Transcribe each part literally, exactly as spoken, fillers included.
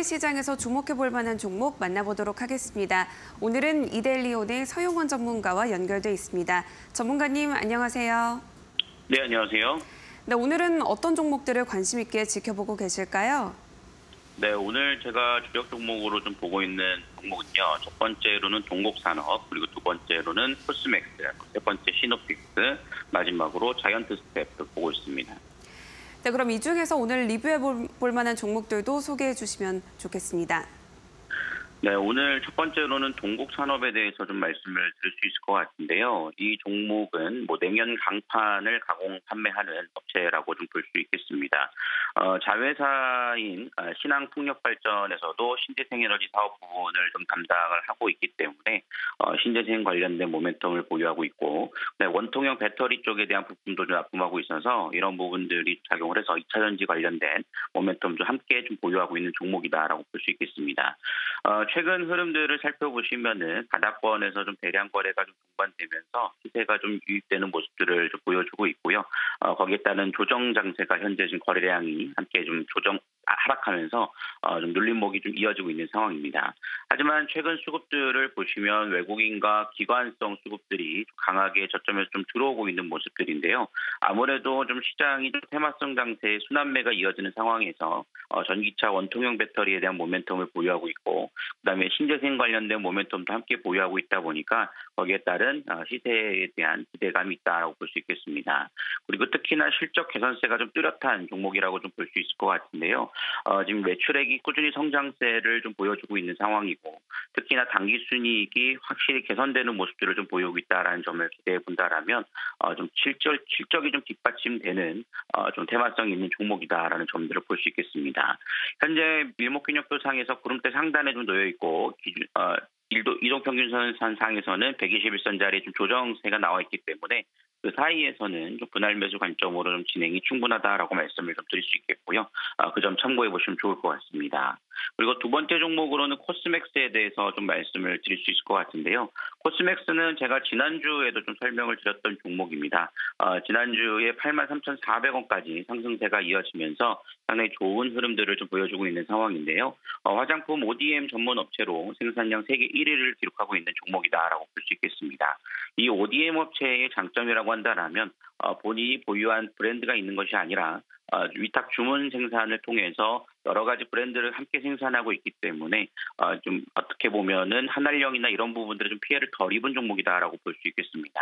해외 시장에서 주목해볼 만한 종목 만나보도록 하겠습니다. 오늘은 이데일리온의 서용원 전문가와 연결돼 있습니다. 전문가님 안녕하세요. 네, 안녕하세요. 네, 오늘은 어떤 종목들을 관심 있게 지켜보고 계실까요? 네, 오늘 제가 주력 종목으로 좀 보고 있는 종목은요. 첫 번째로는 동국산업, 그리고 두 번째로는 코스맥스, 세 번째 시노펙스, 마지막으로 자이언트 스텝을 보고 있습니다. 네, 그럼 이 중에서 오늘 리뷰해볼 만한 종목들도 소개해 주시면 좋겠습니다. 네, 오늘 첫 번째로는 동국산업에 대해서 좀 말씀을 드릴 수 있을 것 같은데요. 이 종목은 뭐 냉연 강판을 가공 판매하는 업체라고 좀 볼 수 있겠습니다. 어, 자회사인 신항풍력발전에서도 신재생에너지 사업 부분을 좀 담당을 하고 있기 때문에 어, 신재생 관련된 모멘텀을 보유하고 있고, 네, 원통형 배터리 쪽에 대한 부품도 좀 납품하고 있어서 이런 부분들이 작용을 해서 이차전지 관련된 모멘텀도 함께 좀 보유하고 있는 종목이다라고 볼 수 있겠습니다. 어, 최근 흐름들을 살펴보시면은 바닥권에서 좀 대량 거래가 좀 동반되면서 시세가 좀 유입되는 모습들을 좀 보여주고 있고요. 어, 거기에 따른 조정 장세가 현재 지금 거래량이 함께 좀 조정 하락하면서 어, 좀 눌림목이 좀 이어지고 있는 상황입니다. 하지만 최근 수급들을 보시면 외국인과 기관성 수급들이 강하게 저점에서 좀 들어오고 있는 모습들인데요. 아무래도 좀 시장이 좀 테마성 장세의 순환매가 이어지는 상황에서 어, 전기차 원통형 배터리에 대한 모멘텀을 보유하고 있고, 그다음에 신재생 관련된 모멘텀도 함께 보유하고 있다 보니까 거기에 따른 시세에 대한 기대감이 있다고 볼 수 있겠습니다. 그리고 특히나 실적 개선세가 좀 뚜렷한 종목이라고 좀 볼 수 있을 것 같은데요. 어, 지금 매출액이 꾸준히 성장세를 좀 보여주고 있는 상황이고, 특히나 단기 순이익이 확실히 개선되는 모습들을 좀 보이고 있다라는 점을 기대해 본다라면 어, 좀 실적 실적이 좀 뒷받침되는 어, 좀 테마성이 있는 종목이다라는 점들을 볼 수 있겠습니다. 현재 밀목균형표상에서 구름대 상단에 좀 놓여 있고, 기준 어, 이동평균선 상에서는 백이십일선짜리 좀 조정세가 나와 있기 때문에 그 사이에서는 좀 분할 매수 관점으로 좀 진행이 충분하다라고 말씀을 좀 드릴 수 있겠고요. 아, 그 점 참고해 보시면 좋을 것 같습니다. 그리고 두 번째 종목으로는 코스맥스에 대해서 좀 말씀을 드릴 수 있을 것 같은데요. 코스맥스는 제가 지난주에도 좀 설명을 드렸던 종목입니다. 어, 지난주에 팔만 삼천사백 원까지 상승세가 이어지면서 상당히 좋은 흐름들을 좀 보여주고 있는 상황인데요. 어, 화장품 오디엠 전문 업체로 생산량 세계 일 위를 기록하고 있는 종목이다라고 볼 수 있겠습니다. 이 오디엠 업체의 장점이라고 한다면 어, 본인이 보유한 브랜드가 있는 것이 아니라 어, 위탁 주문 생산을 통해서 여러 가지 브랜드를 함께 생산하고 있기 때문에 어, 좀 어떻게 보면은 한알령이나 이런 부분들에 좀 피해를 덜 입은 종목이다라고 볼 수 있겠습니다.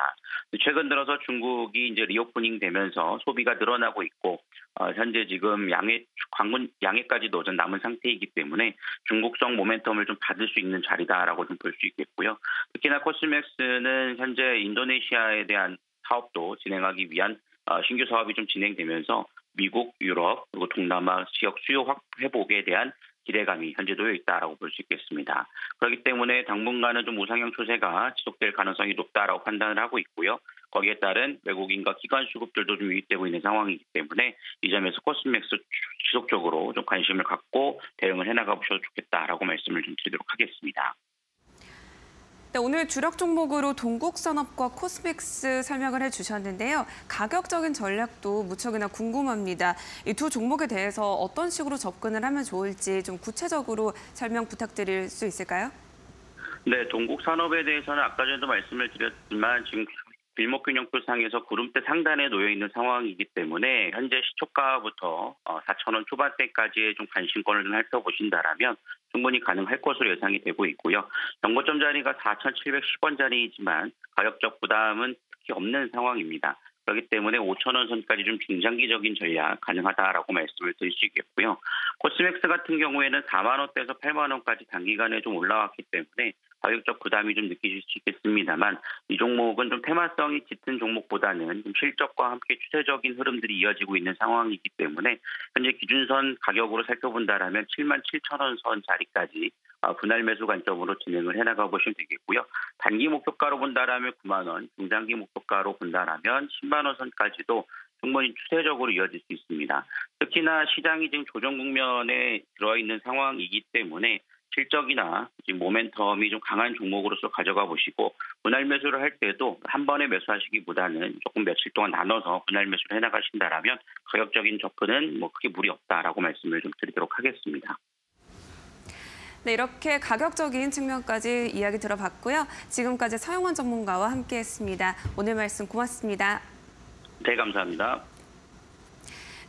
최근 들어서 중국이 이제 리오프닝 되면서 소비가 늘어나고 있고, 어, 현재 지금 양해 광문 양해까지도 좀 남은 상태이기 때문에 중국성 모멘텀을 좀 받을 수 있는 자리다라고 좀 볼 수 있겠고요. 특히나 코스맥스는 현재 인도네시아에 대한 사업도 진행하기 위한 어, 신규 사업이 좀 진행되면서 미국, 유럽, 그리고 동남아 지역 수요 확 회복에 대한 기대감이 현재 놓여 있다라고 볼 수 있겠습니다. 그렇기 때문에 당분간은 좀 우상향 추세가 지속될 가능성이 높다라고 판단을 하고 있고요. 거기에 따른 외국인과 기관 수급들도 좀 유입되고 있는 상황이기 때문에 이 점에서 코스맥스 지속적으로 좀 관심을 갖고 대응을 해나가 보셔도 좋겠다라고 말씀을 좀 드리도록 하겠습니다. 네, 오늘 주력 종목으로 동국산업과 코스맥스 설명을 해주셨는데요. 가격적인 전략도 무척이나 궁금합니다. 이 두 종목에 대해서 어떤 식으로 접근을 하면 좋을지 좀 구체적으로 설명 부탁드릴 수 있을까요? 네, 동국산업에 대해서는 아까 전에도 말씀을 드렸지만 지금 밀목균형표상에서 구름대 상단에 놓여 있는 상황이기 때문에 현재 시초가부터 사천 원 초반대까지의 좀 관심권을 좀 살펴보신다라면 충분히 가능할 것으로 예상이 되고 있고요. 경고점 자리가 사천칠백십 원 자리이지만 가격적 부담은 특히 없는 상황입니다. 그렇기 때문에 오천 원 선까지 좀 중장기적인 전략 가능하다라고 말씀을 드릴 수 있겠고요. 코스맥스 같은 경우에는 사만 원대에서 팔만 원까지 단기간에 좀 올라왔기 때문에 가격적 부담이 좀 느끼실 수 있겠습니다만, 이 종목은 좀 테마성이 짙은 종목보다는 좀 실적과 함께 추세적인 흐름들이 이어지고 있는 상황이기 때문에 현재 기준선 가격으로 살펴본다라면 칠만 칠천 원 선 자리까지 분할 매수 관점으로 진행을 해나가 보시면 되겠고요. 단기 목표가로 본다라면 구만 원, 중장기 목표가로 본다라면 십만 원 선까지도 충분히 추세적으로 이어질 수 있습니다. 특히나 시장이 지금 조정 국면에 들어있는 상황이기 때문에 실적이나 지금 모멘텀이 좀 강한 종목으로서 가져가 보시고, 분할 매수를 할 때도 한 번에 매수하시기보다는 조금 며칠 동안 나눠서 분할 매수를 해나가신다라면 가격적인 접근은 뭐 크게 무리 없다라고 말씀을 좀 드리도록 하겠습니다. 네, 이렇게 가격적인 측면까지 이야기 들어봤고요. 지금까지 서용원 전문가와 함께했습니다. 오늘 말씀 고맙습니다. 네, 감사합니다.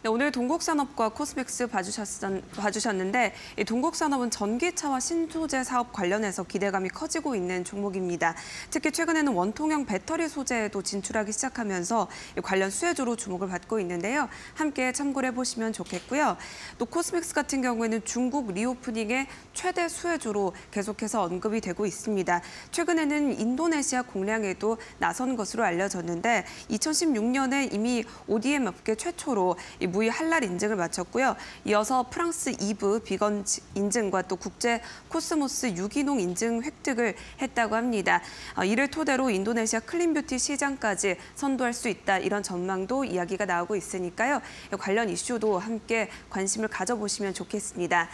네, 오늘 동국산업과 코스맥스 봐주셨, 봐주셨는데 이 동국산업은 전기차와 신소재 사업 관련해서 기대감이 커지고 있는 종목입니다. 특히 최근에는 원통형 배터리 소재에도 진출하기 시작하면서 관련 수혜주로 주목을 받고 있는데요. 함께 참고를 해보시면 좋겠고요. 또 코스맥스 같은 경우에는 중국 리오프닝의 최대 수혜주로 계속해서 언급이 되고 있습니다. 최근에는 인도네시아 공략에도 나선 것으로 알려졌는데 이천십육 년에 이미 오디엠 업계 최초로 이 무이 할랄 인증을 마쳤고요. 이어서 프랑스 이브 비건 인증과 또 국제 코스모스 유기농 인증 획득을 했다고 합니다. 이를 토대로 인도네시아 클린뷰티 시장까지 선도할 수 있다, 이런 전망도 이야기가 나오고 있으니까요. 관련 이슈도 함께 관심을 가져보시면 좋겠습니다.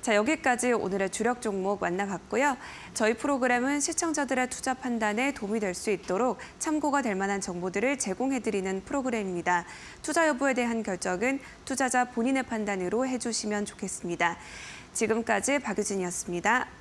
자, 여기까지 오늘의 주력 종목 만나봤고요. 저희 프로그램은 시청자들의 투자 판단에 도움이 될 수 있도록 참고가 될 만한 정보들을 제공해드리는 프로그램입니다. 투자 여부에 대한 결정은 투자자 본인의 판단으로 해주시면 좋겠습니다. 지금까지 박유진이었습니다.